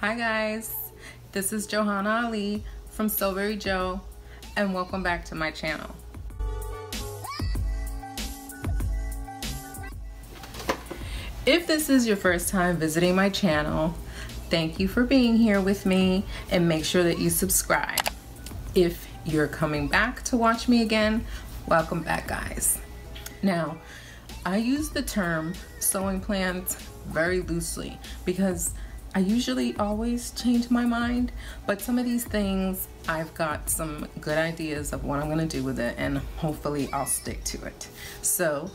Hi guys, this is Johanna Ali from So Very Jo, and welcome back to my channel. If this is your first time visiting my channel, thank you for being here with me, and make sure that you subscribe. If you're coming back to watch me again, welcome back guys. Now, I use the term sewing plans very loosely because I usually always change my mind, but some of these things I've got some good ideas of what I'm gonna do with it, and hopefully I'll stick to it. So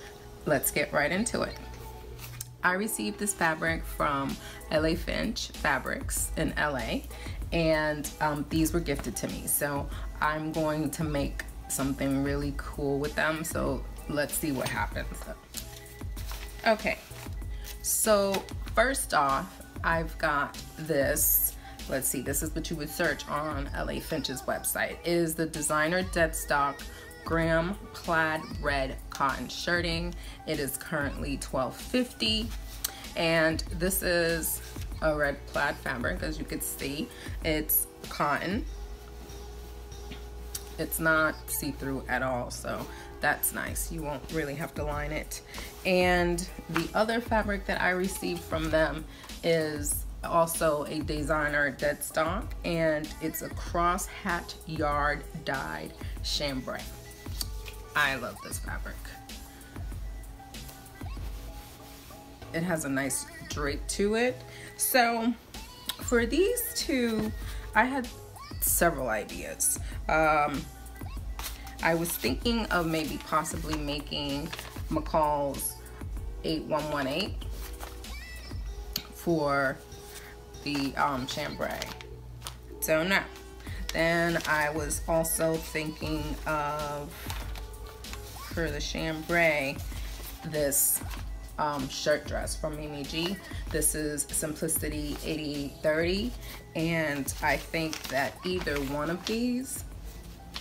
let's get right into it. I received this fabric from LA Finch Fabrics in LA, and these were gifted to me. So I'm going to make something really cool with them. So let's see what happens. Okay, so first off, I've got this, let's see, this is what you would search on LA Finch's website. It is the designer deadstock Graham plaid red cotton shirting. It is currently $12.50, and this is a red plaid fabric. As you can see, it's cotton. It's not see-through at all, so that's nice. You won't really have to line it. And the other fabric that I received from them is also a designer deadstock, and it's a crosshatch yard dyed chambray. I love this fabric. It has a nice drape to it. So for these two, I had several ideas. I was thinking of maybe possibly making McCall's 8118 for the chambray. Don't know. Then I was also thinking of, for the chambray, this shirt dress from Mimi G. This is Simplicity 8030, and I think that either one of these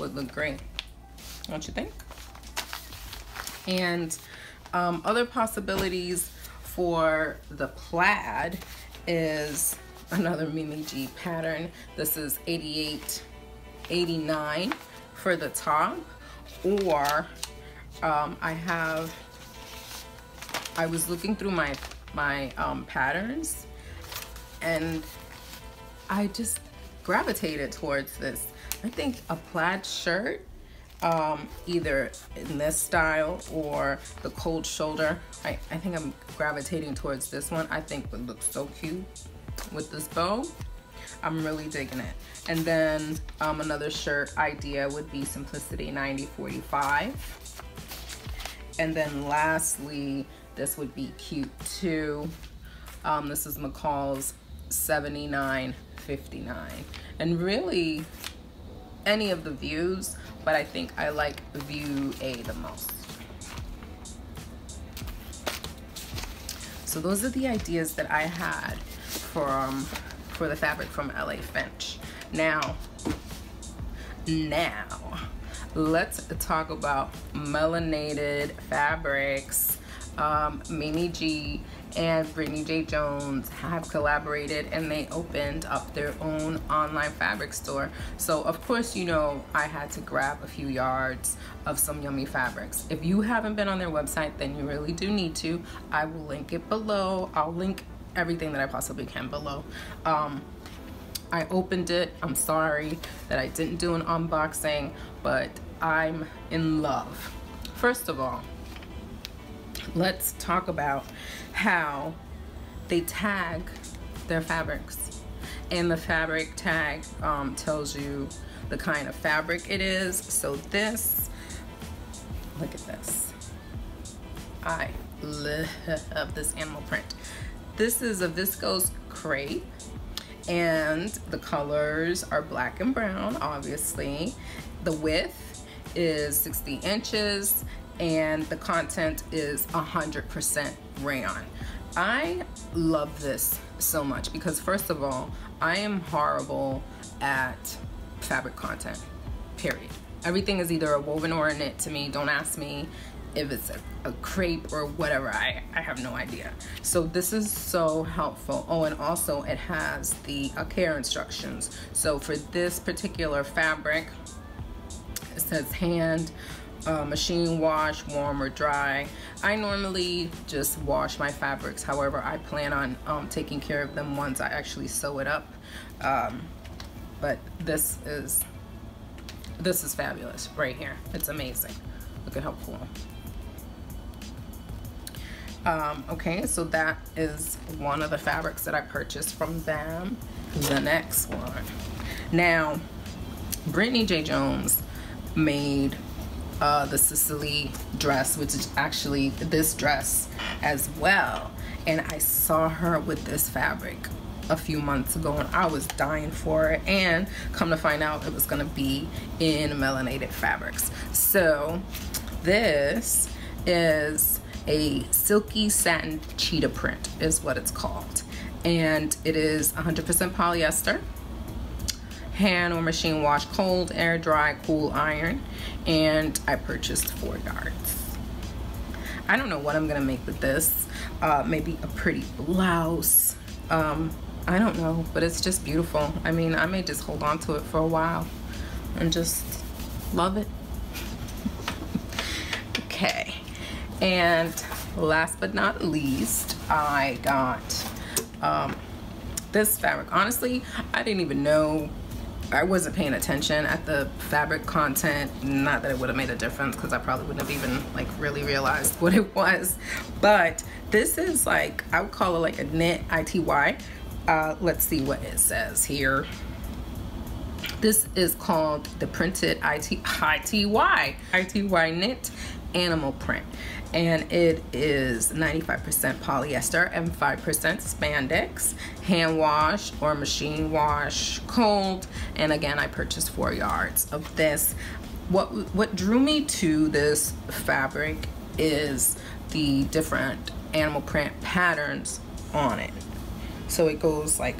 would look great. Don't you think? And other possibilities for the plaid is another Mimi G pattern. This is 8889 for the top, or I was looking through my patterns, and I just gravitated towards this. I think a plaid shirt, either in this style or the cold shoulder. I think I'm gravitating towards this one. I think it looks so cute with this bow. I'm really digging it. And then another shirt idea would be Simplicity 9045. And then lastly, this would be cute too. This is McCall's 7959. And really, any of the views, but I think I like view A the most. So those are the ideas that I had for the fabric from LA Finch. Now, let's talk about Melanated Fabrics. Mimi G and Brittany J Jones have collaborated, and they opened up their own online fabric store. So of course, you know, I had to grab a few yards of some yummy fabrics. If you haven't been on their website, then you really do need to. I will link it below. I'll link everything that I possibly can below. I opened it. I'm sorry that I didn't do an unboxing, but I'm in love. First of all, let's talk about how they tag their fabrics, and the fabric tag tells you the kind of fabric it is. So this, look at this. I love this animal print. This is a viscose crepe, and the colors are black and brown, obviously. The width is 60 inches. And the content is 100% rayon. I love this so much because, first of all, I am horrible at fabric content, period. Everything is either a woven or a knit to me. Don't ask me if it's a crepe or whatever, I have no idea. So this is so helpful. Oh, and also it has the care instructions. So for this particular fabric, it says hand, machine wash, warm or dry. I normally just wash my fabrics. However, I plan on taking care of them once I actually sew it up. But this is fabulous right here. It's amazing. Look at how cool. Okay, so that is one of the fabrics that I purchased from them. The next one. Now, Brittany J Jones made the Sicily dress, which is actually this dress as well. And I saw her with this fabric a few months ago and I was dying for it, and come to find out it was gonna be in Melanated Fabrics. So this is a silky satin cheetah print is what it's called, and it is 100% polyester, hand or machine wash, cold, air dry, cool iron, and I purchased 4 yards. I don't know what I'm gonna make with this, maybe a pretty blouse, I don't know, but it's just beautiful. I mean, I may just hold on to it for a while and just love it. Okay, and last but not least, I got this fabric. Honestly, I didn't even know, I wasn't paying attention at the fabric content. Not that it would have made a difference, because I probably wouldn't have even like really realized what it was. But this is like, I would call it like a knit ITY. Let's see what it says here. This is called the printed ITY knit animal print, and it is 95% polyester and 5% spandex, hand wash or machine wash, cold, and again I purchased 4 yards of this. What drew me to this fabric is the different animal print patterns on it. So it goes like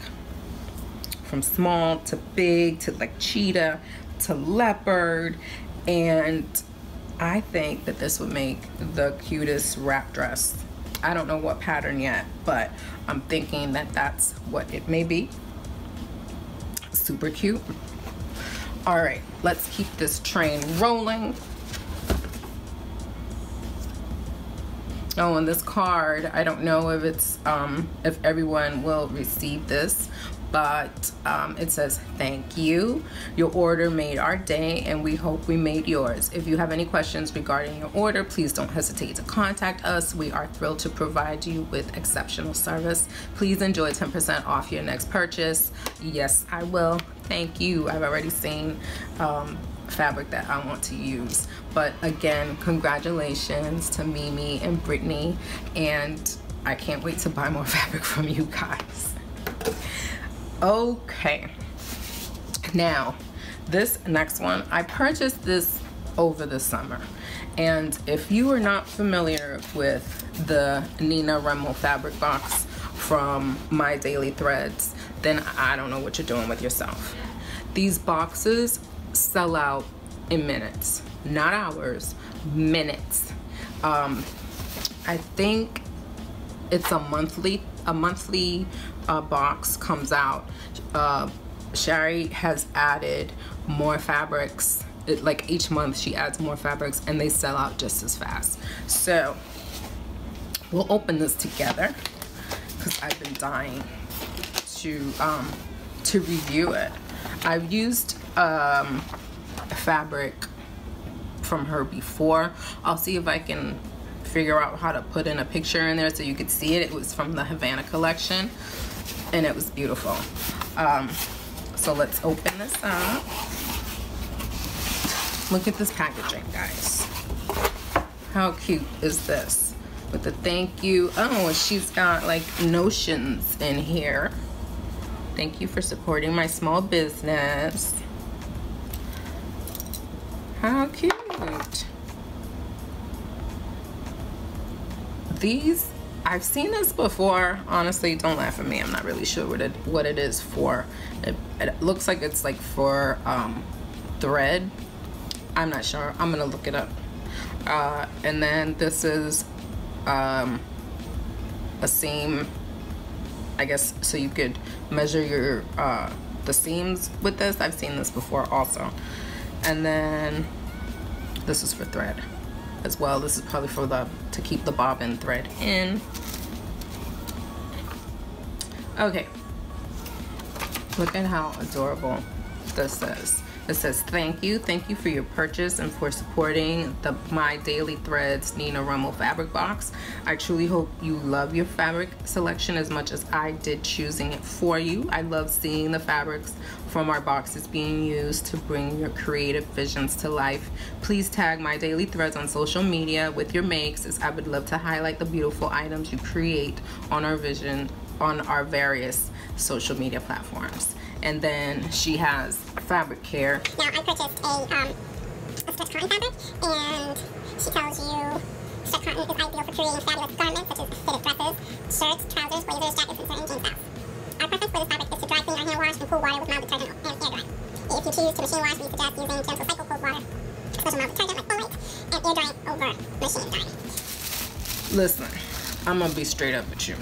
from small to big to like cheetah to leopard, and I think that this would make the cutest wrap dress. I don't know what pattern yet, but I'm thinking that that's what it may be. Super cute. All right, let's keep this train rolling. Oh, and this card, I don't know if it's if everyone will receive this, but it says, thank you. Your order made our day and we hope we made yours. If you have any questions regarding your order, please don't hesitate to contact us. We are thrilled to provide you with exceptional service. Please enjoy 10% off your next purchase. Yes, I will. Thank you. I've already seen fabric that I want to use. But again, congratulations to Mimi and Brittany. And I can't wait to buy more fabric from you guys. Okay, now this next one, I purchased this over the summer, and if you are not familiar with the Nina Rummel fabric box from My Daily Threads, then I don't know what you're doing with yourself. These boxes sell out in minutes, not hours, minutes. I think it's a monthly box comes out. Shari has added more fabrics. Like each month she adds more fabrics and they sell out just as fast. So we'll open this together because I've been dying to review it. I've used fabric from her before. I'll see if I can figure out how to put in a picture in there so you could see it. It was from the Havana collection and it was beautiful. So let's open this up. Look at this packaging, guys. How cute is this? With the thank you. Oh, and she's got like notions in here. Thank you for supporting my small business. How cute. These, I've seen this before. Honestly, don't laugh at me. I'm not really sure what it is for. It looks like it's like for thread. I'm not sure. I'm gonna look it up. and then this is a seam, I guess, so you could measure your the seams with this. I've seen this before also. And then this is for thread as well. This is probably for the to keep the bobbin thread in. Okay, look at how adorable this is. It says, thank you for your purchase and for supporting the My Daily Threads Nina Rummel fabric box. I truly hope you love your fabric selection as much as I did choosing it for you. I love seeing the fabrics from our boxes being used to bring your creative visions to life. Please tag My Daily Threads on social media with your makes, as I would love to highlight the beautiful items you create on our vision on our various social media platforms. And then she has fabric care. Now I purchased a stretch cotton fabric, and she tells you stretch cotton is ideal for creating fabulous garments such as fitted dresses, shirts, trousers, blazers, jackets, and certain jean styles. Our preference for this fabric is to dry clean or hand wash and cool water with mild detergent and air dry. If you choose to machine wash, we suggest using gentle cycle cold water, special mild detergent like folate, and air dry over machine dry. Listen, I'm gonna be straight up with you.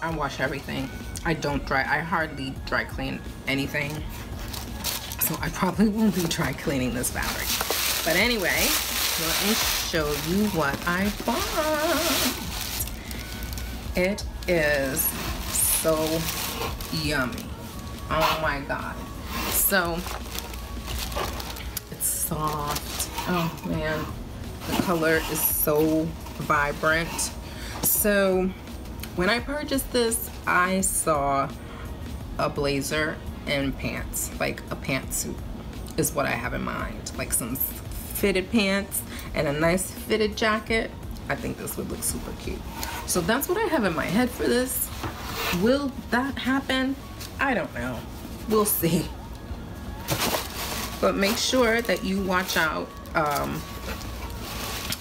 I wash everything. I don't dry. I hardly dry clean anything. So I probably won't be dry cleaning this fabric. But anyway, let me show you what I bought. It is so yummy. Oh my God. So it's soft. Oh man. The color is so vibrant. So when I purchased this, I saw a blazer and pants, like a pantsuit is what I have in mind. Like some fitted pants and a nice fitted jacket. I think this would look super cute. So that's what I have in my head for this. Will that happen? I don't know. We'll see. But make sure that you watch out.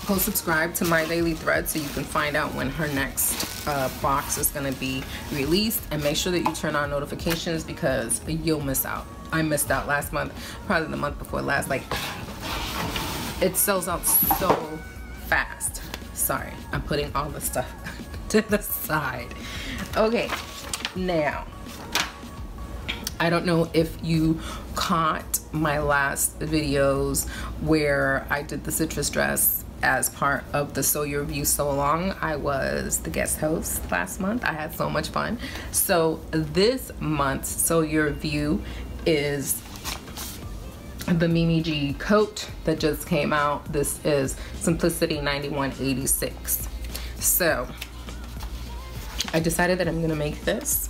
Go subscribe to My Daily Thread so you can find out when her next box is going to be released, and make sure that you turn on notifications because you'll miss out. I missed out last month, probably the month before last. Like, it sells out so fast. Sorry, I'm putting all the stuff to the side. Okay, now I don't know if you caught my last videos where I did the citrus dress as part of the Sew Your View Sew Along. I was the guest host last month. I had so much fun. So this month's Sew Your View is the Mimi G coat that just came out. This is Simplicity 9186. So I decided that I'm gonna make this.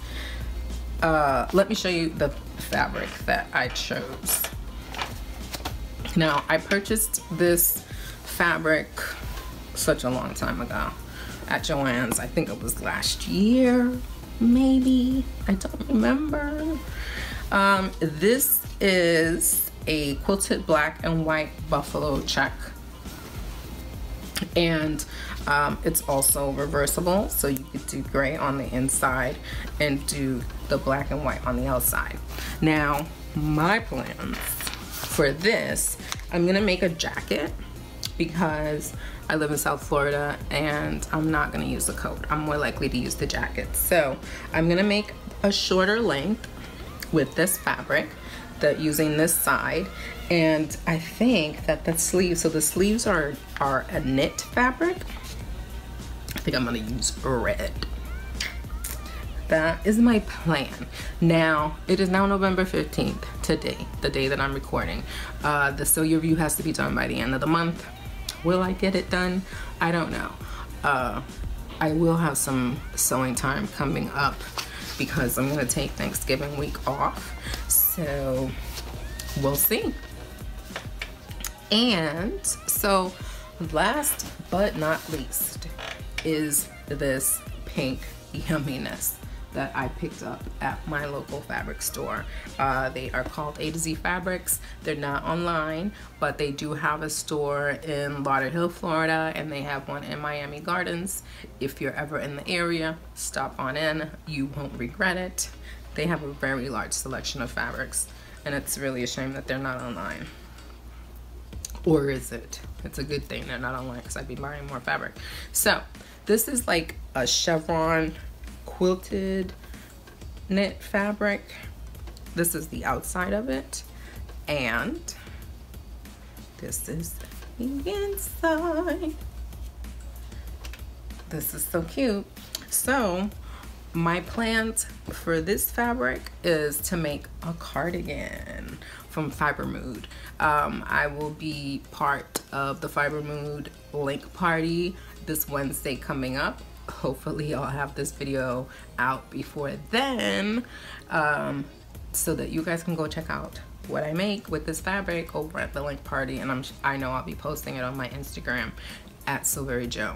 Let me show you the fabric that I chose. Now, I purchased this fabric such a long time ago at Joann's. I think it was last year, maybe, I don't remember. This is a quilted black and white buffalo check, and it's also reversible, so you could do gray on the inside and do the black and white on the outside. Now, my plans for this, I'm gonna make a jacket because I live in South Florida and I'm not gonna use the coat. I'm more likely to use the jacket. So I'm gonna make a shorter length with this fabric, using this side. And I think that the sleeves, so the sleeves are a knit fabric. I think I'm gonna use red. That is my plan. Now, it is now November 15th, today, the day that I'm recording. The Sew Your View has to be done by the end of the month. Will I get it done? I don't know. I will have some sewing time coming up because I'm gonna take Thanksgiving week off. So we'll see. And so last but not least is this pink yumminess that I picked up at my local fabric store. They are called A to Z Fabrics. They're not online, but they do have a store in Lauderhill, Florida, and they have one in Miami Gardens. If you're ever in the area, stop on in. You won't regret it. They have a very large selection of fabrics, and it's really a shame that they're not online. Or is it? It's a good thing they're not online because I'd be buying more fabric. So this is like a chevron quilted knit fabric. This is the outside of it. And this is the inside. This is so cute. So my plans for this fabric is to make a cardigan from Fiber Mood. I will be part of the Fiber Mood link party this Wednesday coming up. Hopefully I'll have this video out before then, so that you guys can go check out what I make with this fabric over at the link party. And I know I'll be posting it on my Instagram at So Very Jo.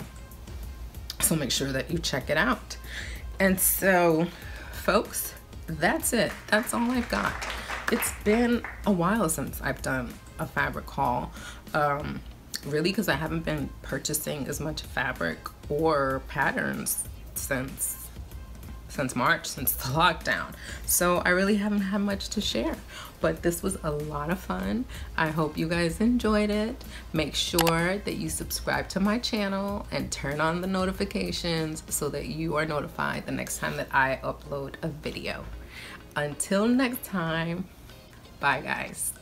So make sure that you check it out. And so, folks, that's it. That's all I've got. It's been a while since I've done a fabric haul, really, because I haven't been purchasing as much fabric or patterns since March, since the lockdown. So I really haven't had much to share, but this was a lot of fun. I hope you guys enjoyed it. Make sure that you subscribe to my channel and turn on the notifications so that you are notified the next time that I upload a video. Until next time, bye guys.